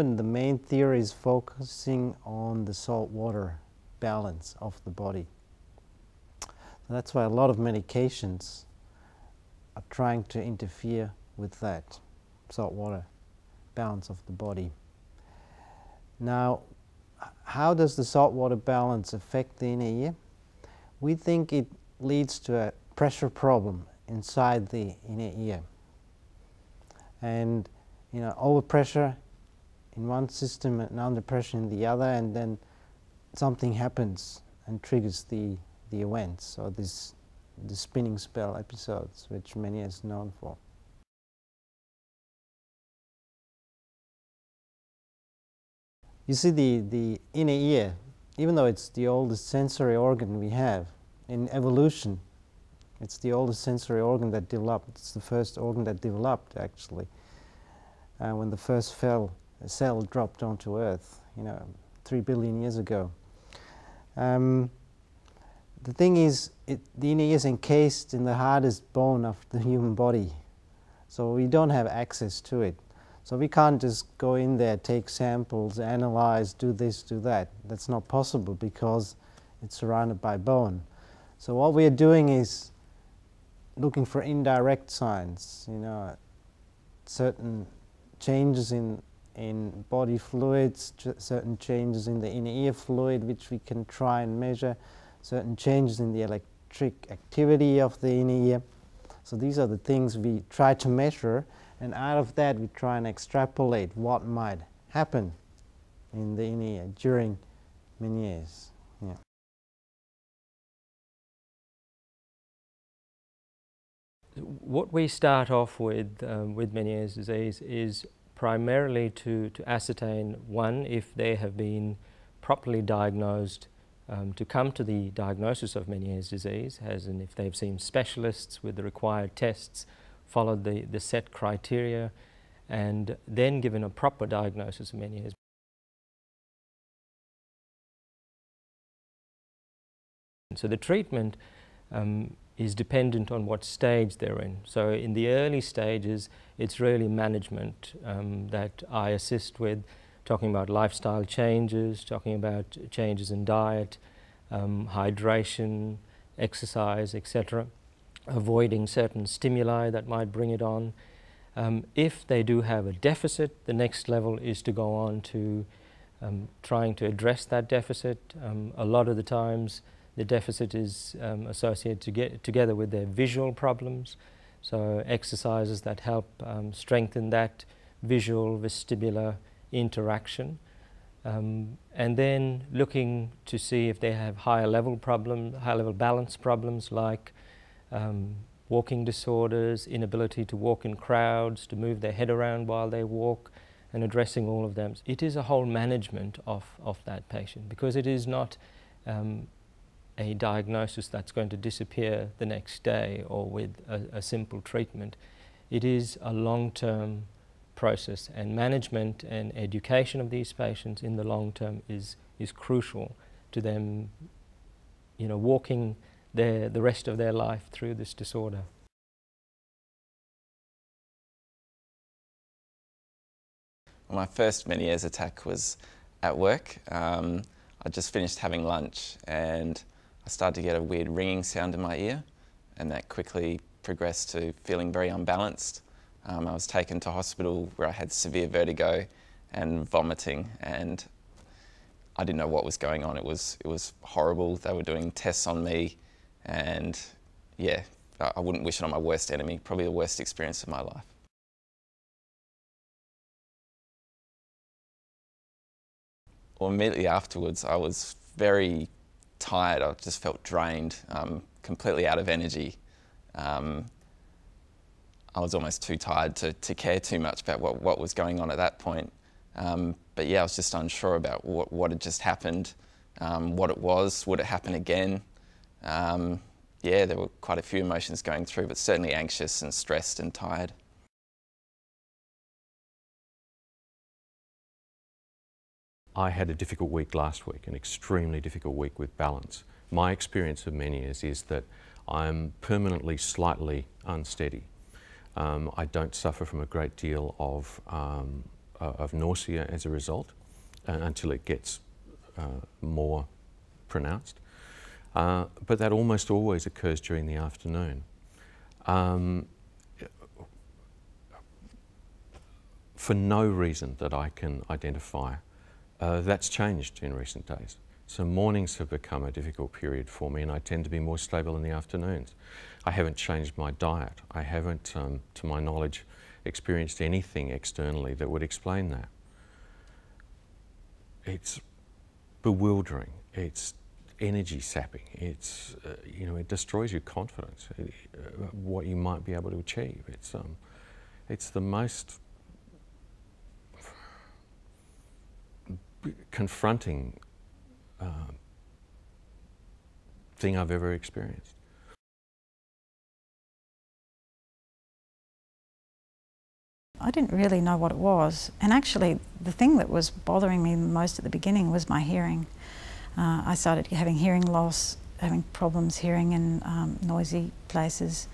moment, the main theory is focusing on the salt-water balance of the body. So that's why a lot of medications are trying to interfere with that salt-water balance of the body. Now, how does the salt-water balance affect the inner ear? We think it leads to a pressure problem inside the inner ear. And you know, overpressure in one system and underpressure in the other, and then something happens and triggers the events, or the spinning spell episodes, which Meniere is known for. You see, the inner ear, even though it's the oldest sensory organ we have, in evolution, it's the oldest sensory organ that developed. It's the first organ that developed, actually, when the first cell dropped onto Earth, you know, 3 billion years ago. The thing is, the inner ear is encased in the hardest bone of the human body, so we don't have access to it. So we can't just go in there, take samples, analyze, do this, do that. That's not possible because it's surrounded by bone. So what we're doing is looking for indirect signs, you know, certain changes in body fluids, certain changes in the inner ear fluid, which we can try and measure, certain changes in the electric activity of the inner ear. So these are the things we try to measure, and out of that we try and extrapolate what might happen in the inner ear during Meniere's. Yeah. What we start off with Meniere's disease is primarily to ascertain, one, if they have been properly diagnosed, to come to the diagnosis of Meniere's disease, as in if they've seen specialists with the required tests, followed the set criteria, and then given a proper diagnosis of Meniere's. So the treatment is dependent on what stage they're in. So in the early stages, it's really management that I assist with, talking about lifestyle changes, talking about changes in diet, hydration, exercise, etc. Avoiding certain stimuli that might bring it on. If they do have a deficit, the next level is to go on to trying to address that deficit. A lot of the times, the deficit is associated together with their visual problems, so exercises that help strengthen that visual vestibular interaction, and then looking to see if they have higher level balance problems like walking disorders, inability to walk in crowds, to move their head around while they walk, and addressing all of them. It is a whole management of that patient, because it is not a diagnosis that's going to disappear the next day or with a simple treatment. It is a long-term process, and management and education of these patients in the long term is crucial to them, you know, walking the rest of their life through this disorder. My first Meniere's attack was at work. I just finished having lunch and I started to get a weird ringing sound in my ear, and that quickly progressed to feeling very unbalanced. I was taken to hospital where I had severe vertigo and vomiting, and I didn't know what was going on. It was horrible. They were doing tests on me, and yeah, I wouldn't wish it on my worst enemy. Probably the worst experience of my life. Well, immediately afterwards, I was very tired. I just felt drained, completely out of energy. I was almost too tired to care too much about what was going on at that point. But yeah, I was just unsure about what had just happened, what it was, would it happen again? Yeah, there were quite a few emotions going through, but certainly anxious and stressed and tired. I had a difficult week last week, an extremely difficult week with balance. My experience of Meniere's is that I'm permanently slightly unsteady. I don't suffer from a great deal of of nausea as a result until it gets more pronounced. But that almost always occurs during the afternoon. For no reason that I can identify, that's changed in recent days. So mornings have become a difficult period for me, and I tend to be more stable in the afternoons. I haven't changed my diet. I haven't, to my knowledge, experienced anything externally that would explain that. It's bewildering. It's energy sapping. It's, you know, it destroys your confidence, what you might be able to achieve. It's the most confronting thing I've ever experienced. I didn't really know what it was, and actually the thing that was bothering me most at the beginning was my hearing. I started having hearing loss, having problems hearing in noisy places,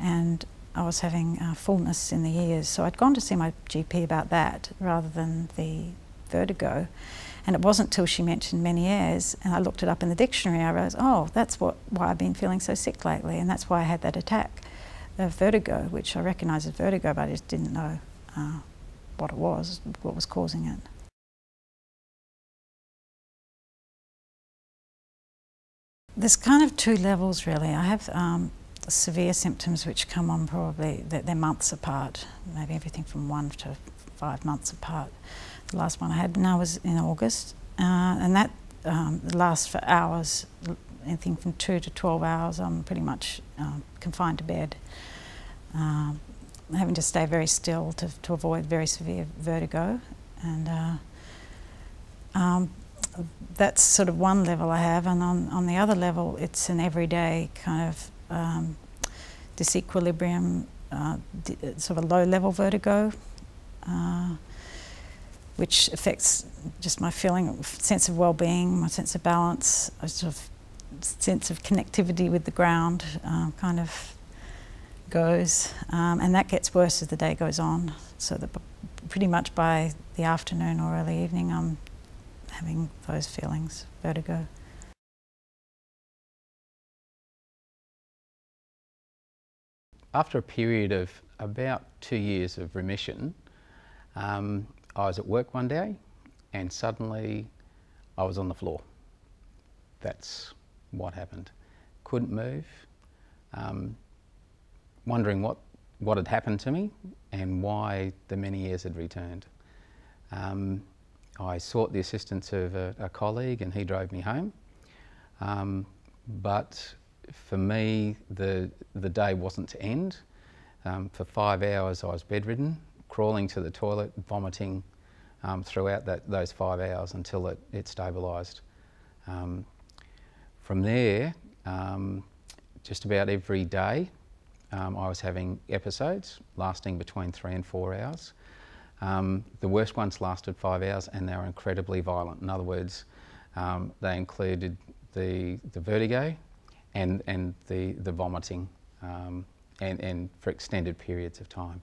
and I was having fullness in the ears, so I'd gone to see my GP about that rather than the vertigo. And it wasn't till she mentioned Meniere's, and I looked it up in the dictionary, I realised, oh, that's why I've been feeling so sick lately, and that's why I had that attack of vertigo, which I recognised as vertigo, but I just didn't know what it was, what was causing it. There's kind of two levels, really. I have severe symptoms which come on probably, they're months apart, maybe everything from 1 to 5 months apart. The last one I had now was in August, and that lasts for hours, anything from 2 to 12 hours. I'm pretty much confined to bed, having to stay very still to avoid very severe vertigo, and that's sort of one level I have. And on the other level, it's an everyday kind of disequilibrium, sort of a low-level vertigo, which affects just my feeling, sense of well-being, my sense of balance, a sort of sense of connectivity with the ground kind of goes. And that gets worse as the day goes on, so that pretty much by the afternoon or early evening I'm having those feelings, vertigo. After a period of about 2 years of remission, I was at work one day and suddenly I was on the floor. That's what happened. Couldn't move, wondering what had happened to me and why the Meniere's had returned. I sought the assistance of a colleague and he drove me home. But for me, the day wasn't to end. For 5 hours I was bedridden, crawling to the toilet, vomiting throughout those 5 hours until it stabilised. From there, just about every day, I was having episodes lasting between 3 and 4 hours. The worst ones lasted 5 hours, and they were incredibly violent. In other words, they included the vertigo and the vomiting, and for extended periods of time.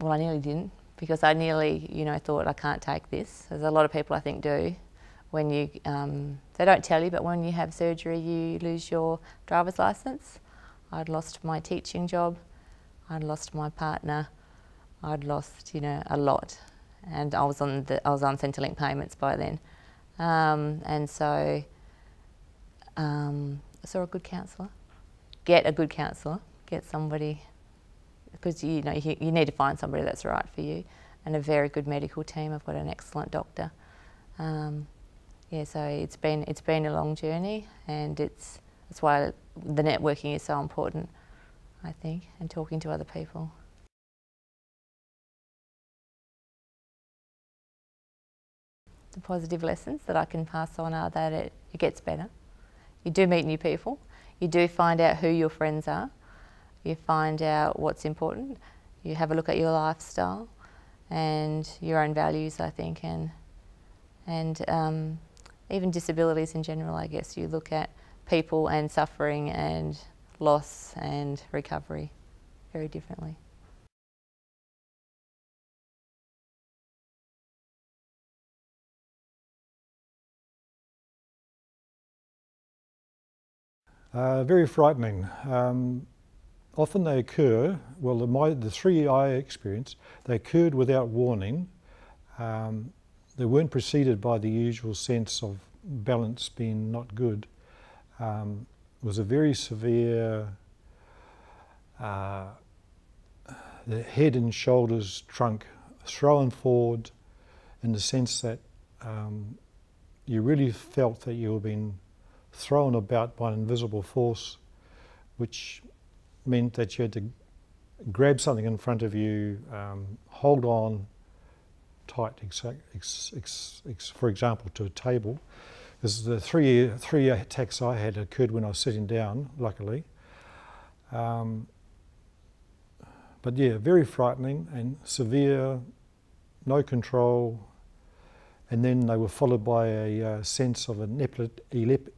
Well, I nearly didn't, because I nearly, you know, thought I can't take this, as a lot of people I think do. When you, they don't tell you, but when you have surgery, you lose your driver's licence. I'd lost my teaching job, I'd lost my partner, I'd lost, you know, a lot, and I was on Centrelink payments by then, and so I saw a good counsellor. Get a good counsellor. Get somebody. Because you know you need to find somebody that's right for you, and a very good medical team. I've got an excellent doctor. Yeah, so it's been a long journey, and that's why the networking is so important, I think, and talking to other people. The positive lessons that I can pass on are that it gets better. You do meet new people. You do find out who your friends are. You find out what's important, you have a look at your lifestyle and your own values, I think, and even disabilities in general, I guess. You look at people and suffering and loss and recovery very differently. Very frightening. Often they occur, well, the three I experienced, they occurred without warning. They weren't preceded by the usual sense of balance being not good. It was a very severe the head and shoulders trunk thrown forward, in the sense that you really felt that you were being thrown about by an invisible force, which meant that you had to grab something in front of you, hold on tight, for example, to a table. Because the three attacks I had occurred when I was sitting down, luckily. But yeah, very frightening and severe, no control. And then they were followed by a sense of an epileptical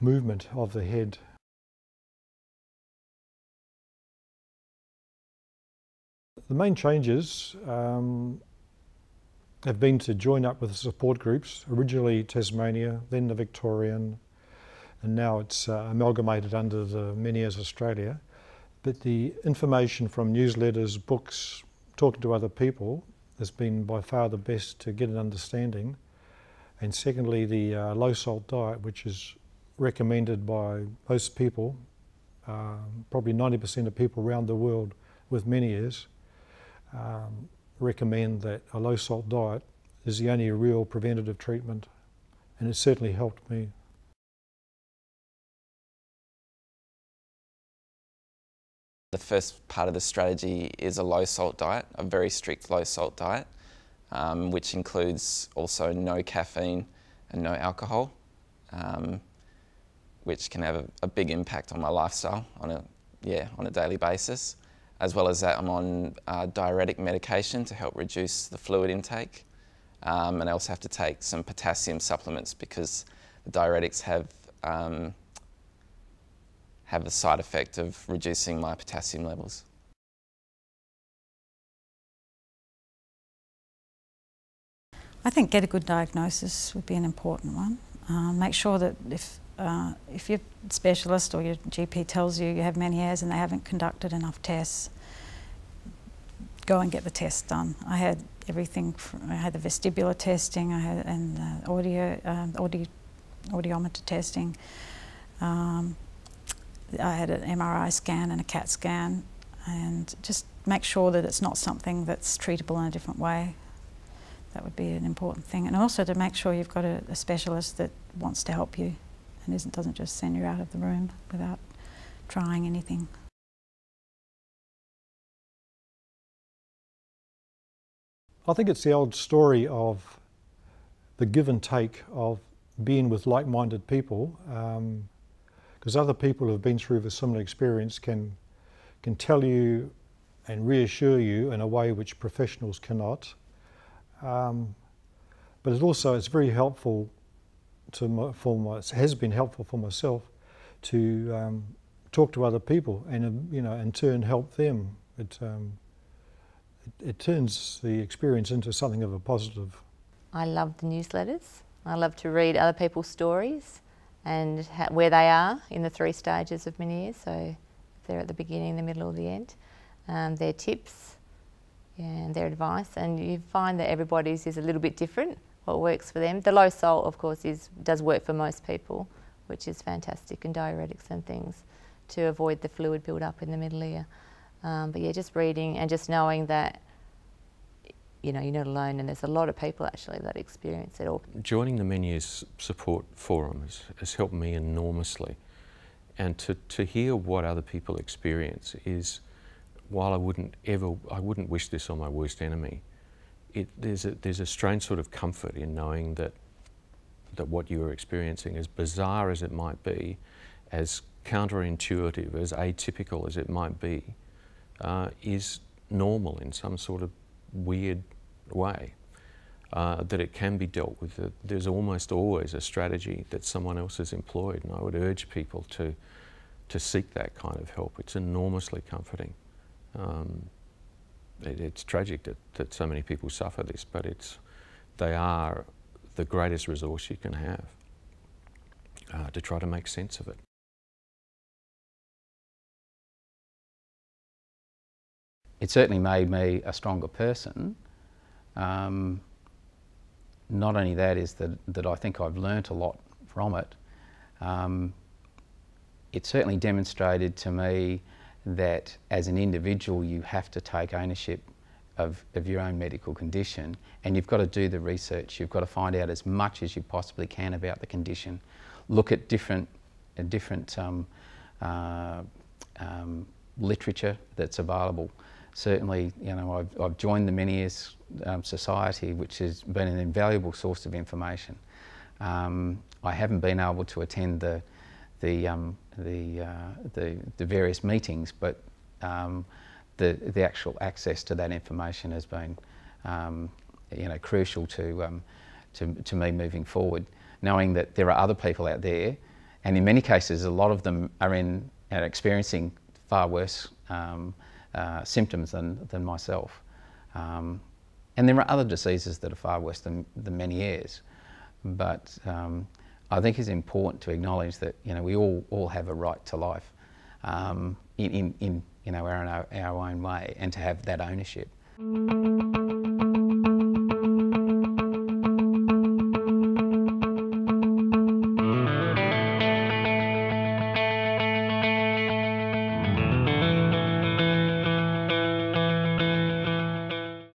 movement of the head. The main changes have been to join up with support groups, originally Tasmania, then the Victorian, and now it's amalgamated under the Meniere's Australia. But the information from newsletters, books, talking to other people, has been by far the best to get an understanding. And secondly, the low salt diet, which is recommended by most people, probably 90% of people around the world with Meniere's, recommend that a low salt diet is the only real preventative treatment, and it certainly helped me. The first part of the strategy is a low salt diet, a very strict low salt diet, which includes also no caffeine and no alcohol, which can have a big impact on my lifestyle on a daily basis. As well as that, I'm on diuretic medication to help reduce the fluid intake, and I also have to take some potassium supplements because the diuretics have the side effect of reducing my potassium levels. I think get a good diagnosis would be an important one. Make sure that if your specialist or your GP tells you you have Meniere's and they haven't conducted enough tests, go and get the tests done. I had everything. I had the vestibular testing, and audiometer testing. I had an MRI scan and a CAT scan, and just make sure that it's not something that's treatable in a different way. That would be an important thing. And also to make sure you've got a specialist that wants to help you and doesn't just send you out of the room without trying anything. I think it's the old story of the give and take of being with like-minded people. Because other people who have been through a similar experience can tell you and reassure you in a way which professionals cannot. But it's very helpful has been helpful for myself to talk to other people and in turn help them. It turns the experience into something of a positive. I love the newsletters. I love to read other people's stories and where they are in the three stages of Meniere's, so if they're at the beginning, the middle or the end, their tips and their advice, and you find that everybody's is a little bit different, what works for them. The low salt, of course, does work for most people, which is fantastic, and diuretics and things to avoid the fluid build up in the middle ear. But yeah, just reading and just knowing that you're not alone, and there's a lot of people actually that experience it all. Joining the Meniere's Support Forum has helped me enormously, and to hear what other people experience is, while I wouldn't wish this on my worst enemy, there's a strange sort of comfort in knowing that what you are experiencing, as bizarre as it might be, as counterintuitive, as atypical as it might be, is normal in some sort of weird way. that it can be dealt with. There's almost always a strategy that someone else has employed, and I would urge people to seek that kind of help. It's enormously comforting. It's tragic that so many people suffer this, but they are the greatest resource you can have to try to make sense of it. It certainly made me a stronger person. Not only that is that I think I've learnt a lot from it, it certainly demonstrated to me that as an individual you have to take ownership of your own medical condition, and you've got to do the research, you've got to find out as much as you possibly can about the condition, look at different literature that's available. Certainly, you know, I've joined the Meniere's Society, which has been an invaluable source of information. I haven't been able to attend the various meetings, but the actual access to that information has been, you know, crucial to me moving forward. Knowing that there are other people out there, and in many cases, a lot of them are experiencing far worse symptoms than myself. And there are other diseases that are far worse than Meniere's. But I think it's important to acknowledge that, you know, we all have a right to life in you know, our own way, and to have that ownership.